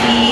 You